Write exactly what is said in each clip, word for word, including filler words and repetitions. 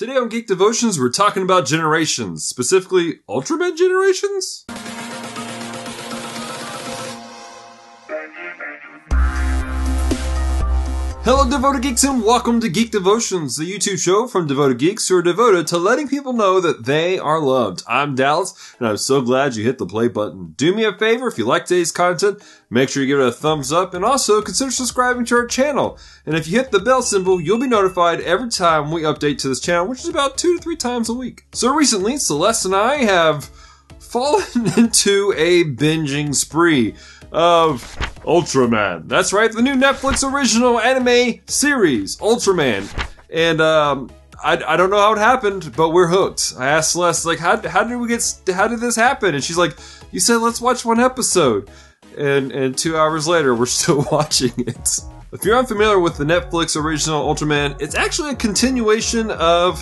Today on Geek Devotions, we're talking about generations, specifically Ultraman generations? Hello, Devoted Geeks, and welcome to Geek Devotions, the YouTube show from Devoted Geeks who are devoted to letting people know that they are loved. I'm Dallas, and I'm so glad you hit the play button. Do me a favor, if you like today's content, make sure you give it a thumbs up, and also consider subscribing to our channel. And if you hit the bell symbol, you'll be notified every time we update to this channel, which is about two to three times a week. So recently, Celeste and I have fallen into a binging spree of Ultraman. That's right, the new Netflix original anime series, Ultraman. And um, I, I don't know how it happened, but we're hooked. I asked Celeste, like, how, how did we get, how did this happen? And she's like, you said let's watch one episode. And, and two hours later, we're still watching it. If you're unfamiliar with the Netflix original Ultraman, it's actually a continuation of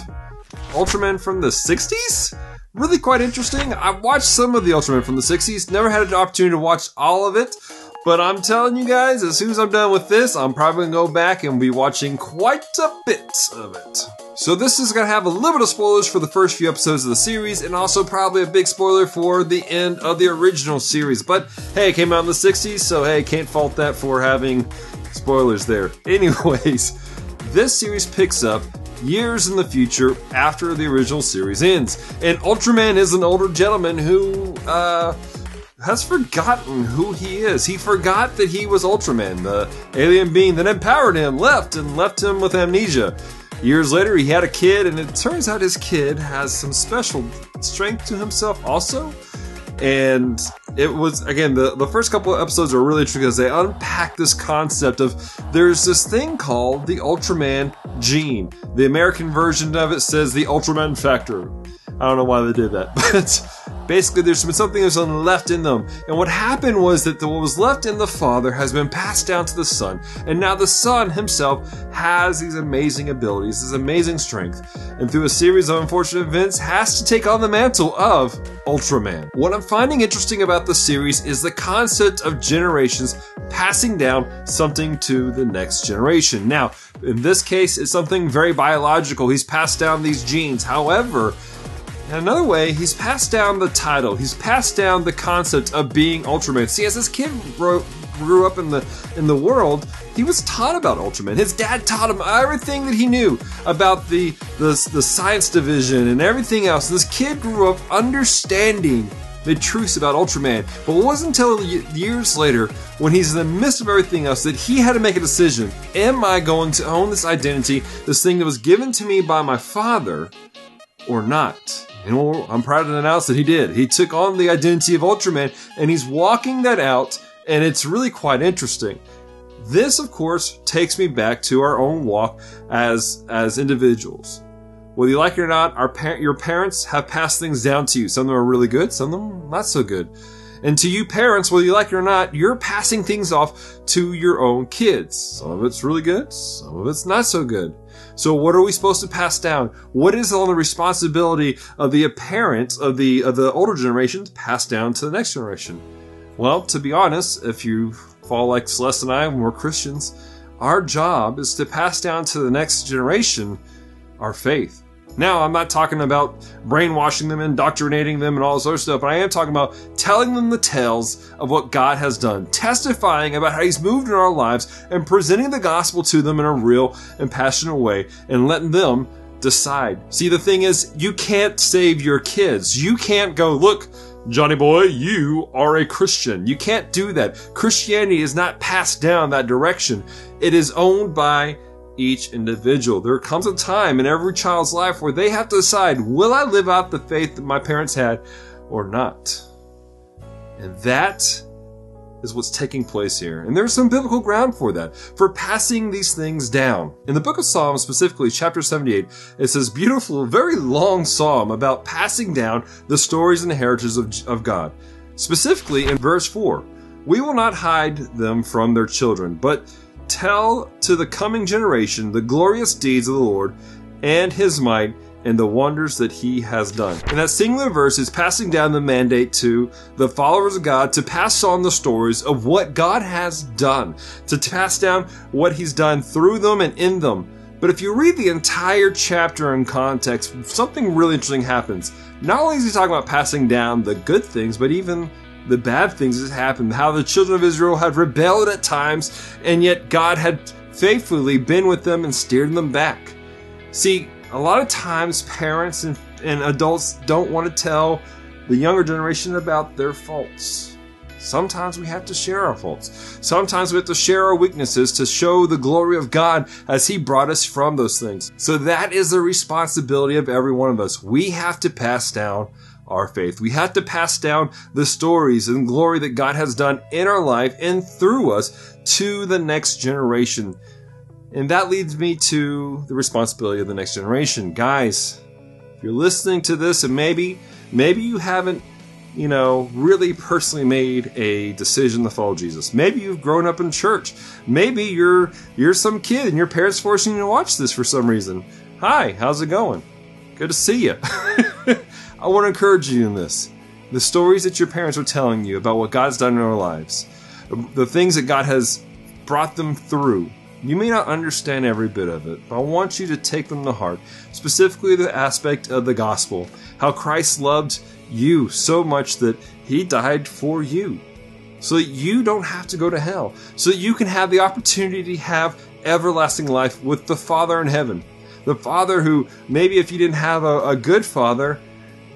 Ultraman from the sixties? Really quite interesting. I watched some of the Ultraman from the sixties, never had an opportunity to watch all of it, but I'm telling you guys, as soon as I'm done with this, I'm probably gonna go back and be watching quite a bit of it. So this is gonna have a little bit of spoilers for the first few episodes of the series, and also probably a big spoiler for the end of the original series, but hey, it came out in the sixties, so hey, can't fault that for having spoilers there. Anyways, this series picks up years in the future after the original series ends, and Ultraman is an older gentleman who uh, has forgotten who he is. He forgot that he was Ultraman, the alien being that empowered him, left and left him with amnesia. Years later, he had a kid, and it turns out his kid has some special strength to himself also. And it was, again, the, the first couple of episodes are really interesting because they unpack this concept of there's this thing called the Ultraman gene. The American version of it says the Ultraman factor. I don't know why they did that, but basically there's been something that's left in them. And what happened was that what was left in the father has been passed down to the son. And now the son himself has these amazing abilities, this amazing strength. And through a series of unfortunate events, has to take on the mantle of Ultraman. What I'm finding interesting about the series is the concept of generations passing down something to the next generation. Now, in this case, it's something very biological. He's passed down these genes. However, in another way, he's passed down the title. He's passed down the concept of being Ultraman. See, as this kid grew, grew up in the in the world, he was taught about Ultraman. His dad taught him everything that he knew about the the, the science division and everything else. This kid grew up understanding the truths about Ultraman, but it wasn't until years later, when he's in the midst of everything else, that he had to make a decision. Am I going to own this identity, this thing that was given to me by my father, or not? And I'm proud to announce that he did. He took on the identity of Ultraman, and he's walking that out, and it's really quite interesting. This, of course, takes me back to our own walk as as individuals. Whether you like it or not, our par your parents have passed things down to you. Some of them are really good, some of them not so good. And to you parents, whether you like it or not, you're passing things off to your own kids. Some of it's really good, some of it's not so good. So what are we supposed to pass down? What is all the responsibility of the parents of the of the older generation to pass down to the next generation? Well, to be honest, if you fall like Celeste and I, and we're Christians, our job is to pass down to the next generation our faith. Now, I'm not talking about brainwashing them, indoctrinating them, and all this other stuff, but I am talking about telling them the tales of what God has done, testifying about how He's moved in our lives, and presenting the gospel to them in a real and passionate way, and letting them decide. See, the thing is, you can't save your kids. You can't go, look, Johnny boy, you are a Christian. You can't do that. Christianity is not passed down that direction. It is owned by each individual. There comes a time in every child's life where they have to decide, will I live out the faith that my parents had or not? And that is what's taking place here. And there's some biblical ground for that, for passing these things down. In the book of Psalms, specifically chapter seventy-eight, it's this beautiful, very long psalm about passing down the stories and the heritage of, of God. Specifically in verse four, we will not hide them from their children, but tell to the coming generation the glorious deeds of the Lord and His might and the wonders that He has done. And that singular verse is passing down the mandate to the followers of God to pass on the stories of what God has done, to pass down what He's done through them and in them, But if you read the entire chapter in context, something really interesting happens. Not only is he talking about passing down the good things, but even the bad things that happened. How the children of Israel had rebelled at times, and yet God had faithfully been with them and steered them back. See, a lot of times parents and, and adults don't want to tell the younger generation about their faults. Sometimes we have to share our faults. Sometimes we have to share our weaknesses to show the glory of God as He brought us from those things. So that is the responsibility of every one of us. We have to pass down our faith. We have to pass down the stories and glory that God has done in our life and through us to the next generation. And that leads me to the responsibility of the next generation. Guys, if you're listening to this and maybe, maybe you haven't you know, really personally made a decision to follow Jesus. Maybe you've grown up in church. Maybe you're you're some kid and your parents forcing you to watch this for some reason. Hi, how's it going? Good to see you. I want to encourage you in this. The stories that your parents are telling you about what God's done in their lives, the things that God has brought them through, you may not understand every bit of it, but I want you to take them to heart, specifically the aspect of the gospel, how Christ loved you so much that He died for you, so that you don't have to go to hell, so that you can have the opportunity to have everlasting life with the Father in heaven. The Father who, maybe if you didn't have a, a good father,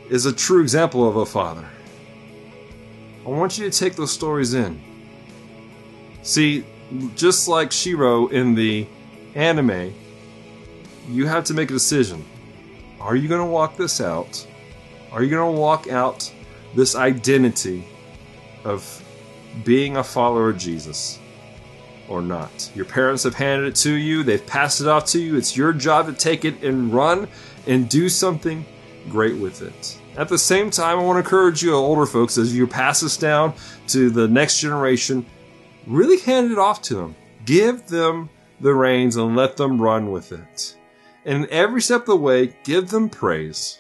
is a true example of a father. I want you to take those stories in. See, just like Shiro in the anime, you have to make a decision. Are you going to walk this out? Are you going to walk out this identity of being a follower of Jesus or not? Your parents have handed it to you. They've passed it off to you. It's your job to take it and run and do something great with it. At the same time, I want to encourage you older folks, as you pass this down to the next generation, really hand it off to them. Give them the reins and let them run with it. And every step of the way, give them praise.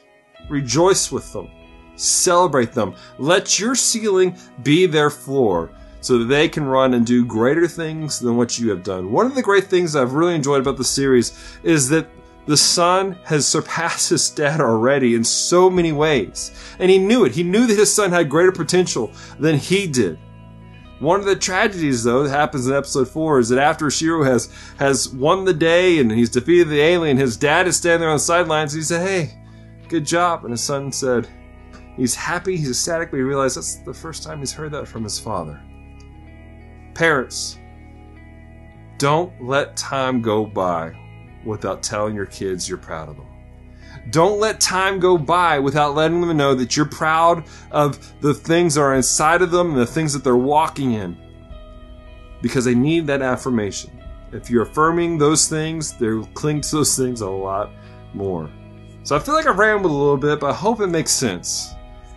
Rejoice with them. Celebrate them. Let your ceiling be their floor so that they can run and do greater things than what you have done. One of the great things I've really enjoyed about the series is that the son has surpassed his dad already in so many ways. And he knew it. He knew that his son had greater potential than he did. One of the tragedies, though, that happens in episode four is that after Shiro has, has won the day and he's defeated the alien, his dad is standing there on the sidelines and he said, "Hey, good job." And his son said, he's happy, he's ecstatic, but he realized that's the first time he's heard that from his father. Parents, don't let time go by without telling your kids you're proud of them. Don't let time go by without letting them know that you're proud of the things that are inside of them and the things that they're walking in. Because they need that affirmation. If you're affirming those things, they'll cling to those things a lot more. So I feel like I rambled a little bit, but I hope it makes sense.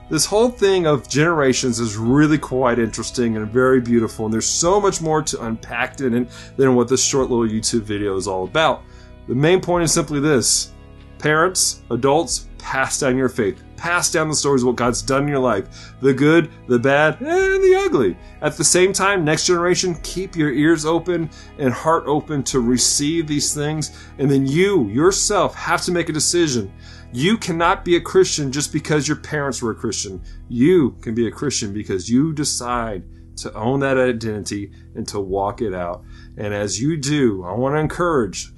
This whole thing of generations is really quite interesting and very beautiful. And there's so much more to unpack in it than what this short little YouTube video is all about. The main point is simply this. Parents, adults, pass down your faith. Pass down the stories of what God's done in your life. The good, the bad, and the ugly. At the same time, next generation, keep your ears open and heart open to receive these things. And then you, yourself, have to make a decision. You cannot be a Christian just because your parents were a Christian. You can be a Christian because you decide to own that identity and to walk it out. And as you do, I want to encourage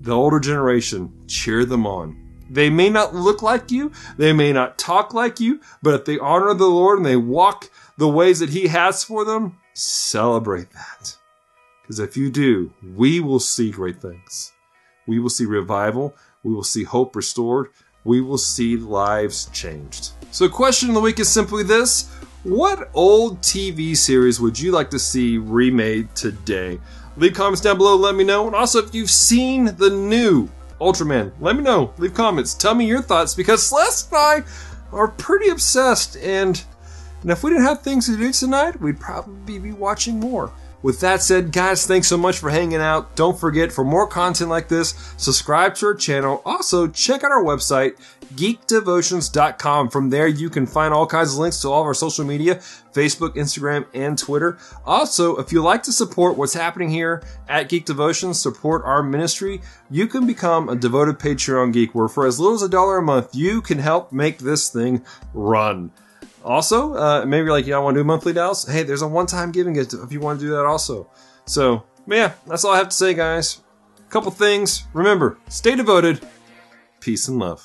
the older generation, cheer them on. They may not look like you, they may not talk like you, but if they honor the Lord and they walk the ways that He has for them, celebrate that. Because if you do, we will see great things. We will see revival, we will see hope restored, we will see lives changed. So the question of the week is simply this. What old T V series would you like to see remade today? Leave comments down below, let me know. And also, if you've seen the new Ultraman, let me know. Leave comments. Tell me your thoughts, because Celeste and I are pretty obsessed. And, and if we didn't have things to do tonight, we'd probably be watching more. With that said, guys, thanks so much for hanging out. Don't forget, for more content like this, subscribe to our channel. Also, check out our website, geek devotions dot com. From there, you can find all kinds of links to all of our social media, Facebook, Instagram, and Twitter. Also, if you like to support what's happening here at Geek Devotions, support our ministry, you can become a devoted Patreon geek, where for as little as a dollar a month, you can help make this thing run. Also, uh, maybe you're like, yeah, I want to do monthly dials. Hey, there's a one-time giving gift if you want to do that also. So, yeah, that's all I have to say, guys. A couple things. Remember, stay devoted. Peace and love.